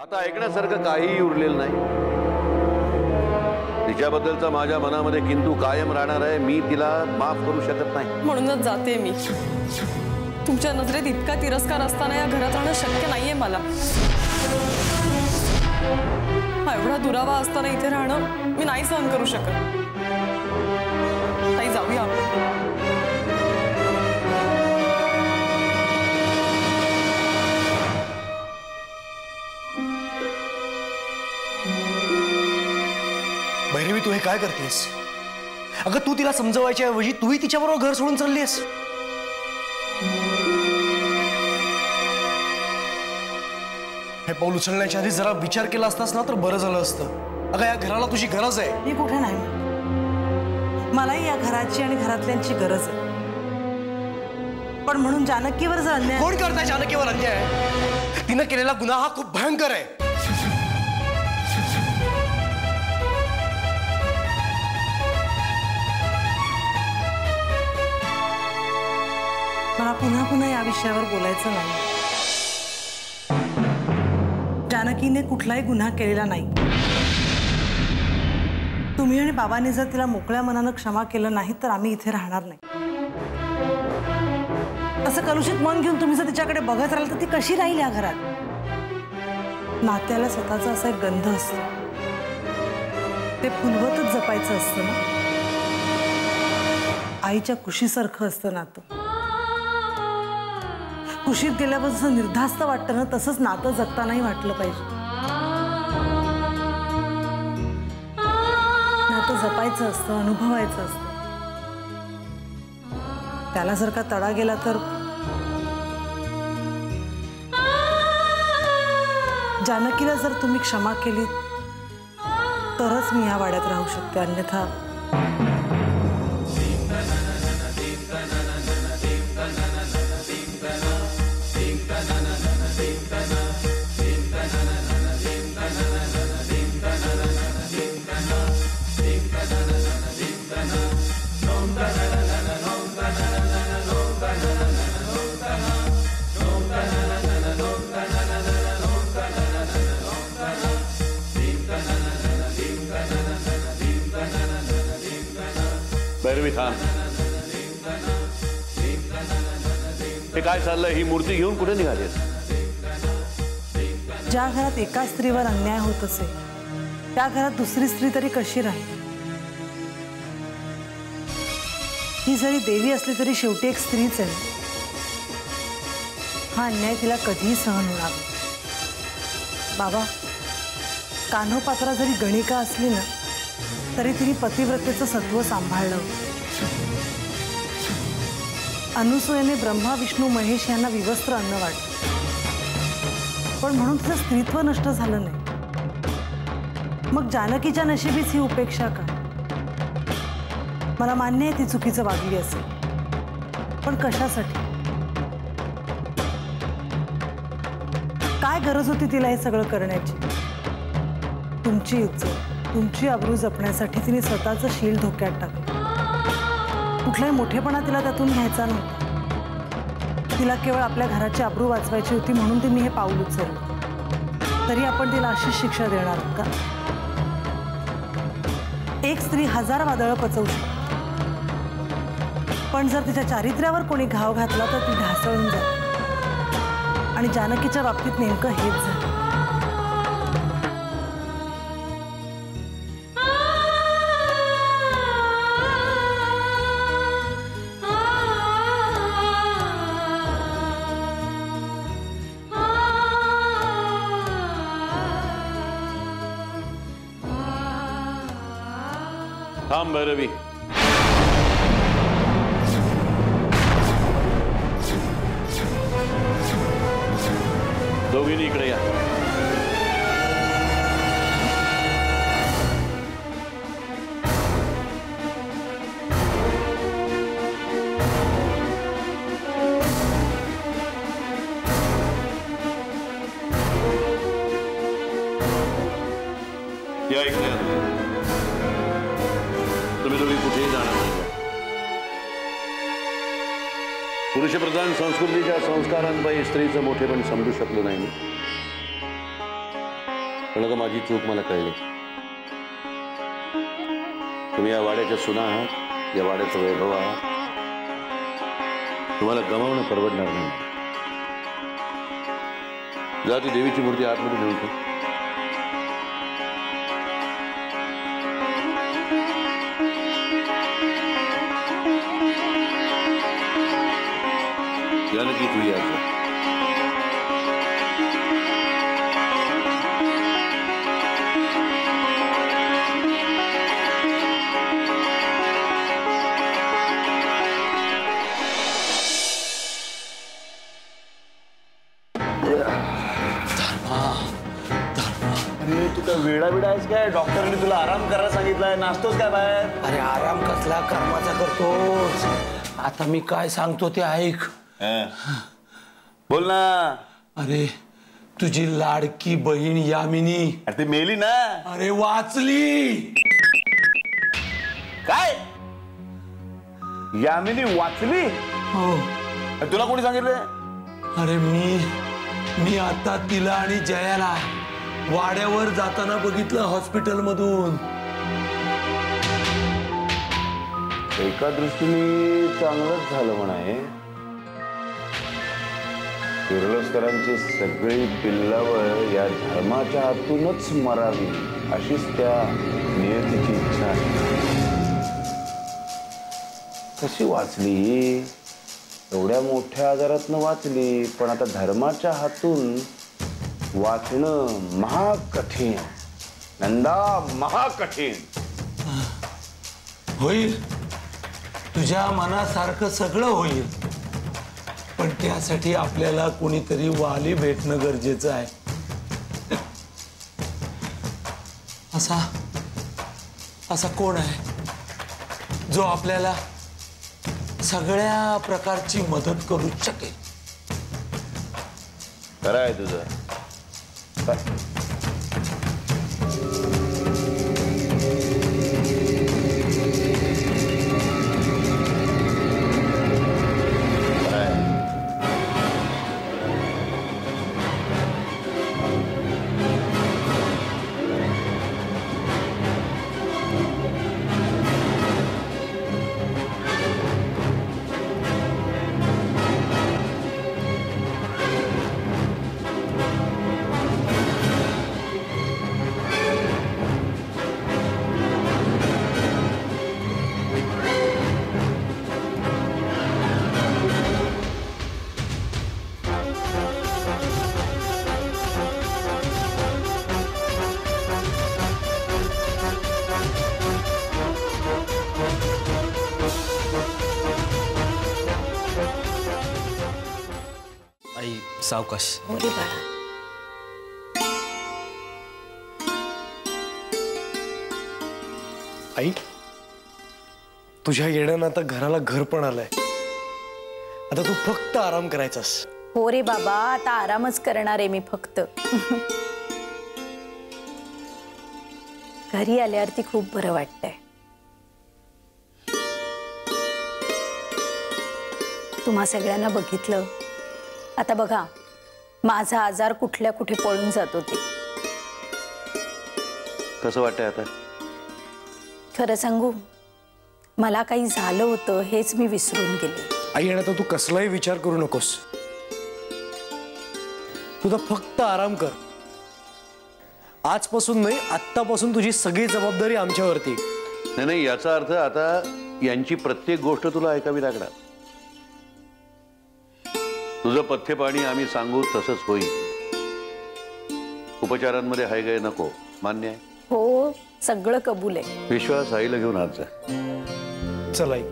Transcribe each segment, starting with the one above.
आता ऐकण्यासारखं काहीही उरलेलं नाही। तिच्याबद्दलचा माझ्या मनामध्ये किंतु कायम राहणार आहे। मी तिला माफ करू शकत नाही, म्हणूनच जाते मी। तुमच्या नजरेत इतका तिरस्कार असताना या घरात राहणं शक्य नाहीये मला। एवढा दुरावा असताना इथे राहणं मी नाही सहन करू शकत। नाही, जाऊया आपण। भैरवी, तू हे काय करतेस? अगं, तू तिला समजवायच्या ऐवजी तूही तिच्याबरोबर घर सोडून चाललीस। हे पाऊल उचलण्याच्या आधी जरा विचार केला असतास ना तर बरं झालं असतं। अगं, या घराला तुझी गरज आहे। मी कुठे नाही, मलाही या घराची आणि घरातल्यांची गरज आहे। पण म्हणून जानकीवर जर अन्याय कोण करताय? जानकीवर अन्याय तिनं केलेला गुन्हा हा खूप भयंकर आहे। मला पुन्हा पुन्हा या विषयावर बोलायचं नाही। जानकीने कुठलाही गुन्हा केलेला नाही। तुम्ही आणि बाबांनी जर तिला मोकळ्या मनानं क्षमा केलं नाही तर आम्ही इथे राहणार नाही। असं कलुषित मन घेऊन तुम्ही जर तिच्याकडे बघत राहिल तर ती कशी राहील या घरात? नात्याला स्वतःचा असा एक गंध असतो, ते फुलवतच जपायचं असतं ना। आईच्या खुशीसारखं असतं नातं। खुशीत गेल्यावर जसं निर्धास्त वाटतं ना तसंच नातं जगतानाही वाटलं पाहिजे। नातं जपायचं असतं, अनुभवायचं असतं। त्याला जर का तडा गेला तर जानकीला जर तुम्ही क्षमा केली तरच मी या वाड्यात राहू शकते, अन्यथा काय चाललं? ही मूर्ती घेऊन कुठे निघालीस? ज्या घरात एका स्त्रीवर अन्याय होत असे त्या घरात दुसरी स्त्री तरी कशी राहील? ही जरी देवी असली तरी शेवटी एक स्त्रीच आहे। हा अन्याय तिला कधीही सहन होणार नाही। बाबा, कान्होपात्रा जरी गणिका असली ना तरी तिने पतिव्रतेचं सत्व सांभाळलं। अनुसूयाने ब्रह्मा विष्णू महेश यांना विवस्त्र अन्न वाटलं, पण म्हणून तिचं स्त्रीत्व नष्ट झालं नाही। मग जानकीच्या नशिबीच ही उपेक्षा का? मला मान्य आहे ती चुकीचं वागली असेल, पण कशासाठी? काय गरज होती तिला हे सगळं करण्याची? तुमची इज्जत, तुमची अब्रू जपण्यासाठी तिने स्वतःचं शील धोक्यात टाकलं। कुठलाही मोठेपणा तिला त्यातून घ्यायचा नव्हता। तिला केवळ आपल्या घराची अब्रू वाचवायची होती, म्हणून तिने हे पाऊल उचललं। तरी आपण तिला अशीच शिक्षा देणार का? एक स्त्री हजार वादळं पचवू शकते, पण जर तिच्या चारित्र्यावर कोणी घाव घातला तर ती ढासळून जाते। आणि जानकीच्या बाबतीत नेमकं हेच झालं। थांब भैरवी, दोघींनी इकडे या। या इकडे। कुठेही जाणार नाही। पुरुषप्रधान संस्कृतीच्या संस्कारांपायी स्त्रीचं मोठेपण समजू शकलो नाही। म्हणून माझी चूक मला कळली। तुम्ही या वाड्याच्या सुना आहात, या वाड्याचा वैभव आहात, तुम्हाला गमावणं परवडणार नाही। जा ती देवीची मूर्ती आतमध्ये घेऊन ठेव। जानकी तू ही आज डॉक्टर ने तुला आराम करायला सांगितलंय, नाश्तोच काय बाहेर? अरे आराम कसला कर्माचा करतोस? आता मी काय सांगतो ते ऐक। बोल ना। अरे तुझी लाडकी बहीण यामिनी, अरे ती मेली ना? अरे वाचली। काय यामिनी वाचली? हो। तुला कोणी सांगितलं? अरे मी आता तिला आणि जयाला वाड्यावर जाताना बघितलं हॉस्पिटल मधून। एका दृष्टीने चांगलंच झालं म्हणाय, किर्लोस्करांची सगळी पिल्लावळ या धर्माच्या हातूनच मरावी अशीच त्या नियतीची इच्छा आहे। कशी वाचली? एवढ्या मोठ्या आजारातनं वाचली, पण आता धर्माच्या हातून वाचणं महाकठीण नंदा, महाकठीण। होईल, तुझ्या मनासारखं सगळं होईल, पण त्यासाठी आपल्याला कोणीतरी वाली भेटणं गरजेचं आहे। असा असा कोण आहे जो आपल्याला सगळ्या प्रकारची मदत करू शकेल? खरं आहे तुझं। सावकाश। आई, तुझ्या येण्यानं आता घराला घर पण आलंय, आता तू फक्त आराम करायचास। हो रे बाबा, आता आरामच करणार आहे मी फक्त। घरी आल्यावर ती खूप बरं वाटतंय। तुम्हा सगळ्यांना बघितलं, आता बघा माझा आजार कुठल्या कुठे पळून जात होते। कसं वाटतंय आता? खरं सांगू, मला काही झालं होतं हेच मी विसरून गेले। आई, आता तू कसलाही विचार करू नकोस, तुझा फक्त आराम कर। आजपासून नाही, आत्तापासून तुझी सगळी जबाबदारी आमच्यावरती। नाही नाही, याचा अर्थ आता यांची प्रत्येक गोष्ट तुला ऐकावी लागणार। तुझं पथ्य पाणी आम्ही सांगू तसंच होईल, उपचारांमध्ये हाय गय नको। मान्य आहे? हो, सगळं कबूल आहे। विश्वास आईला घेऊन आज जा। चल आई।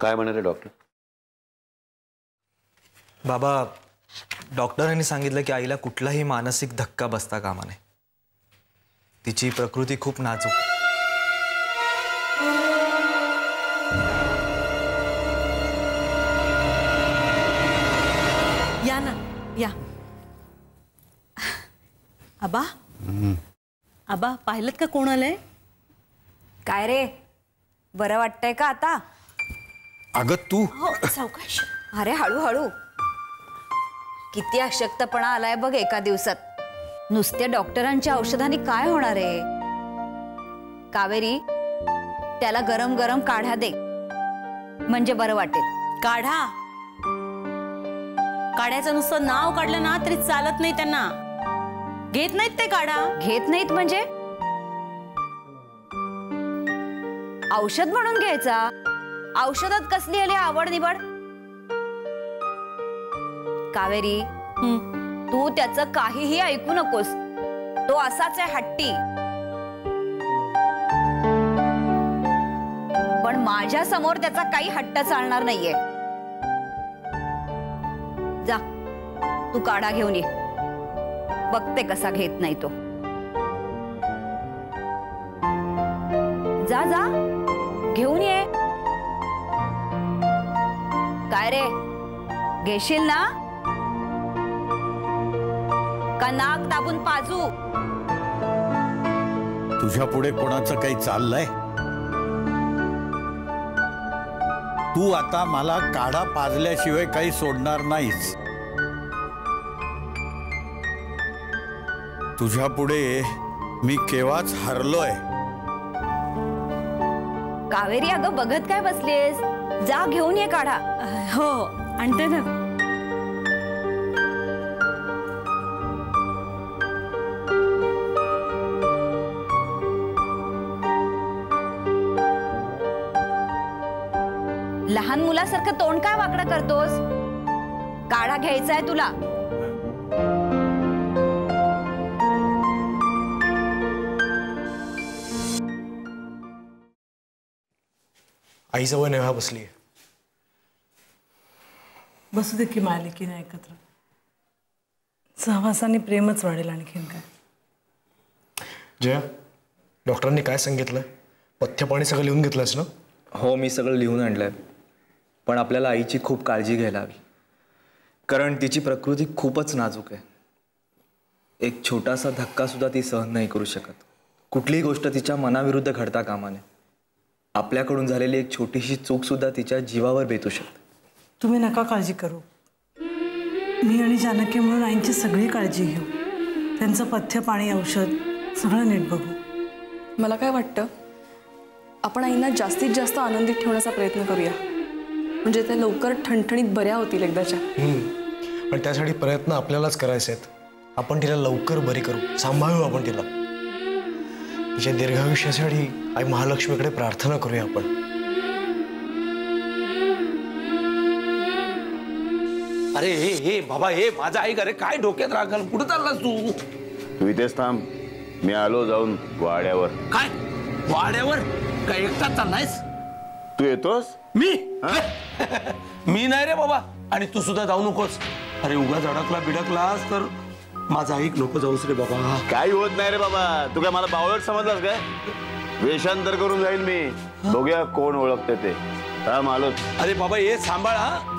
काय म्हणाले डॉक्टर? बाबा, डॉक्टरांनी सांगितलं की आईला कुठलाही मानसिक धक्का बसता कामा नये। तिची प्रकृती खूप नाजूक। या ना, या। आबा, आबा पाहिलं का कोण आलंय? काय रे, बरं वाटतंय का आता? अगं तू सावकाश. अरे हळूहळू. किती अशक्तपणा आलाय बघ एका दिवसात. नुसत्या डॉक्टरांच्या औषधाने काय होणार आहे. कावेरी त्याला गरम गरम काढा दे म्हणजे बरं वाटेल. काढा काढ्याचं नुसतं नाव काढलं ना तरी चालत नाही. त्यांना घेत नाहीत ते काढा. घेत नाहीत म्हणजे औषध म्हणून घ्यायचा. औषधात कसली आली आवड निवड. कावेरी तू त्याचं काहीही ऐकू नकोस. तो असाच आहे हट्टी. पण माझ्या समोर त्याचा काही हट्ट चालणार नाहीये. जा तू काढा घेऊन ये. बघते कसा घेत नाही तो. जा जा घेऊन ये. काय रे घेशील ना का नाक दाबून पाजू. तुझ्या पुढे कोणाचं काही चाललंय. तू आता मला काढा पाजल्याशिवाय काही सोडणार नाहीस. तुझ्या पुढे मी केव्हाच हरलोय. कावेरी अगं बघत काय बसलीस. जा घेऊन ये काढा. हो आणते ना. लहान मुलासारखं तोंड काय वाकडं करतोस. काढा घ्यायचाय तुला. आईजवळ नेव्हा बसली. बसू दे की मालिकेने एकत्र. सहवासाने प्रेमच वाढेल आणखीन काय. जया डॉक्टरांनी काय सांगितलं. पथ्यपाणी सगळं लिहून घेतलंस ना. हो मी सगळं लिहून आणलंय. पण आपल्याला आईची खूप काळजी घ्यायला हवी. कारण तिची प्रकृती खूपच नाजूक आहे. एक छोटासा धक्का सुद्धा ती सहन नाही करू शकत. कुठलीही गोष्ट तिच्या मनाविरुद्ध घडता कामा नये. आपल्याकडून झालेली एक छोटीशी चूक सुद्धा तिच्या जीवावर बेतू शकते. तुम्ही नका काळजी करू. मी आणि जानकी म्हणून आईंची सगळी काळजी घेऊ. त्यांचं पथ्य पाणी औषध सगळं नीट बघू. मला काय वाटतं आपण आईंना जास्तीत जास्त आनंदित ठेवण्याचा प्रयत्न करूया. म्हणजे त्या लवकर ठणठणीत बऱ्या होतील एकदाच्या. पण त्यासाठी प्रयत्न आपल्यालाच करायचे आहेत. आपण तिला लवकर बरी करू. सांभाळू आपण तिला. तिच्या दीर्घायुष्यासाठी आई महालक्ष्मीकडे प्रार्थना करूया आपण. अरे हे हे बाबा हे माझा ऐक. अरे काय डोक्यात राखल. कुठे चाललास तू. इथेच थांब मी आलो जाऊन वाड्यावर. काय वाड्यावर काय एकटाच चाललायस. तू येतोस. मी मी नाही रे बाबा. आणि तू सुद्धा जाऊ नकोस. अरे उगाच अडकला बिडकलास तर माझा ऐक. नको जाऊस रे बाबा. काही होत नाही रे बाबा. तू काय मला बावळट समजलास काय. वेषांतर करून जाईल मी. बघूया कोण ओळखते ते. थांब आलो. अरे बाबा हे सांभाळ हा.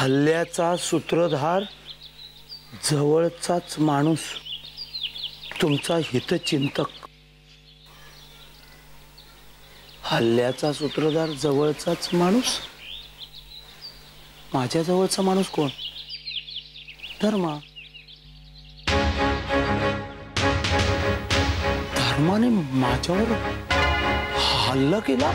हल्ल्याचा सूत्रधार जवळचाच माणूस. तुमचा हितचिंतक. हल्ल्याचा सूत्रधार जवळचाच माणूस. माझ्या जवळचा माणूस कोण. धर्मा. धर्माने माझ्यावर हल्ला केला.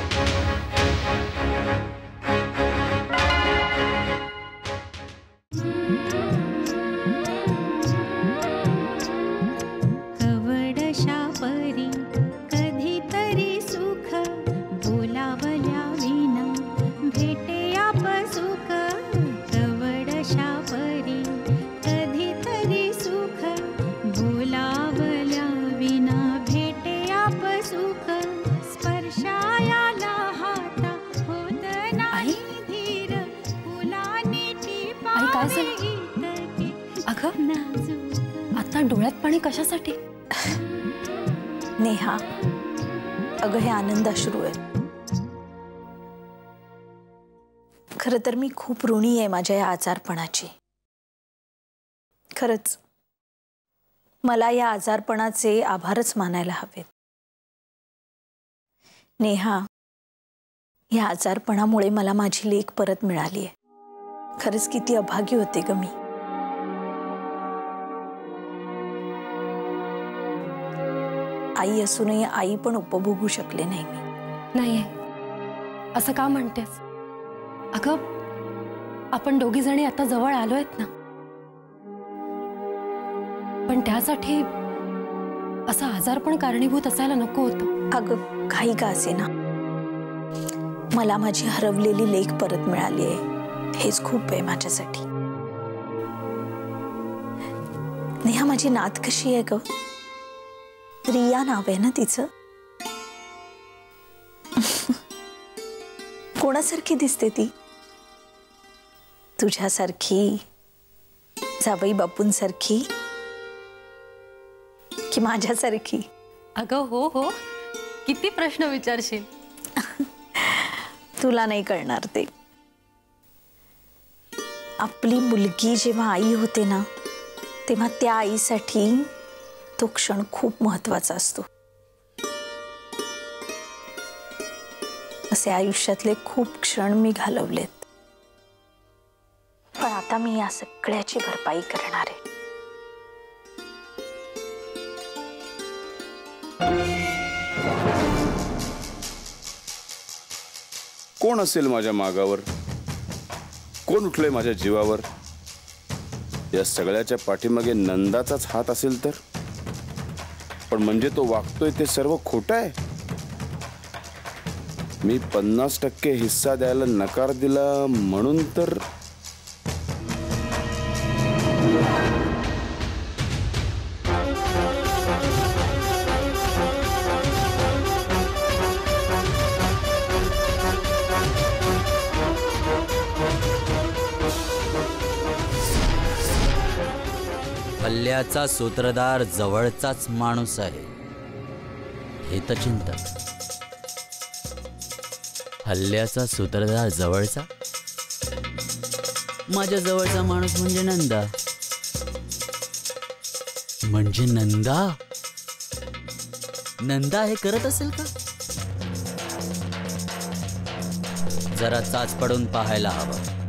बोलावल्या विना भेटे आप सुख. काय झालं? अगं आता डोळ्यात पाणी कशासाठी? नेहा अगं हे आनंद अश्रू आहेत. खरं तर मी खूप ऋणी आहे माझ्या या आजारपणाची. खरंच मला या आजारपणाचे आभारच मानायला हवेत. नेहा या आजारपणामुळे मला माझी लेक परत मिळाली आहे. खरंच किती अभागी होते ग मी. आई असूनही आई पण उपभोगू शकले नाही मी. नाही असं का म्हणतेस? अगं आपण दोघी जणी आता जवळ आलो आहेत ना, पण त्यासाठी असा आजारपण कारणीभूत असायला नको होतं. अगं काही का असे ना, मला माझी हरवलेली लेक परत मिळाली आहे हेच खूप आहे माझ्यासाठी. नेहा माझी नात कशी आहे ग? रिया नाव आहे ना तिचं. कोणासारखी दिसते ती? तुझ्यासारखी, जावई बापूंसारखी की माझ्यासारखी? अगं हो हो, किती प्रश्न विचारशील. तुला नाही कळणार ते. आपली मुलगी जेव्हा आई होते ना तेव्हा त्या आईसाठी तो क्षण खूप महत्त्वाचा असतो. असे आयुष्यातले खूप क्षण मी घालवलेत, पण आता मी या सगळ्याची भरपाई करणार आहे. कोण असेल माझ्या मागावर? कोण उठलंय माझ्या जीवावर? या सगळ्याच्या पाठीमागे नंदाचाच हात असेल तर? पण म्हणजे तो वागतोय ते सर्व खोटं आहे. मी 50% हिस्सा द्यायला नकार दिला म्हणून तर हल्ल्याचा सूत्रधार जवळचाच माणूस आहे. हितचिंतक, हल्ल्याचा सूत्रधार जवळचा, माझ्या जवळचा माणूस म्हणजे नंदा. म्हणजे नंदा नंदा हे करत असेल का? जरा चाच पडून पाहायला हवं.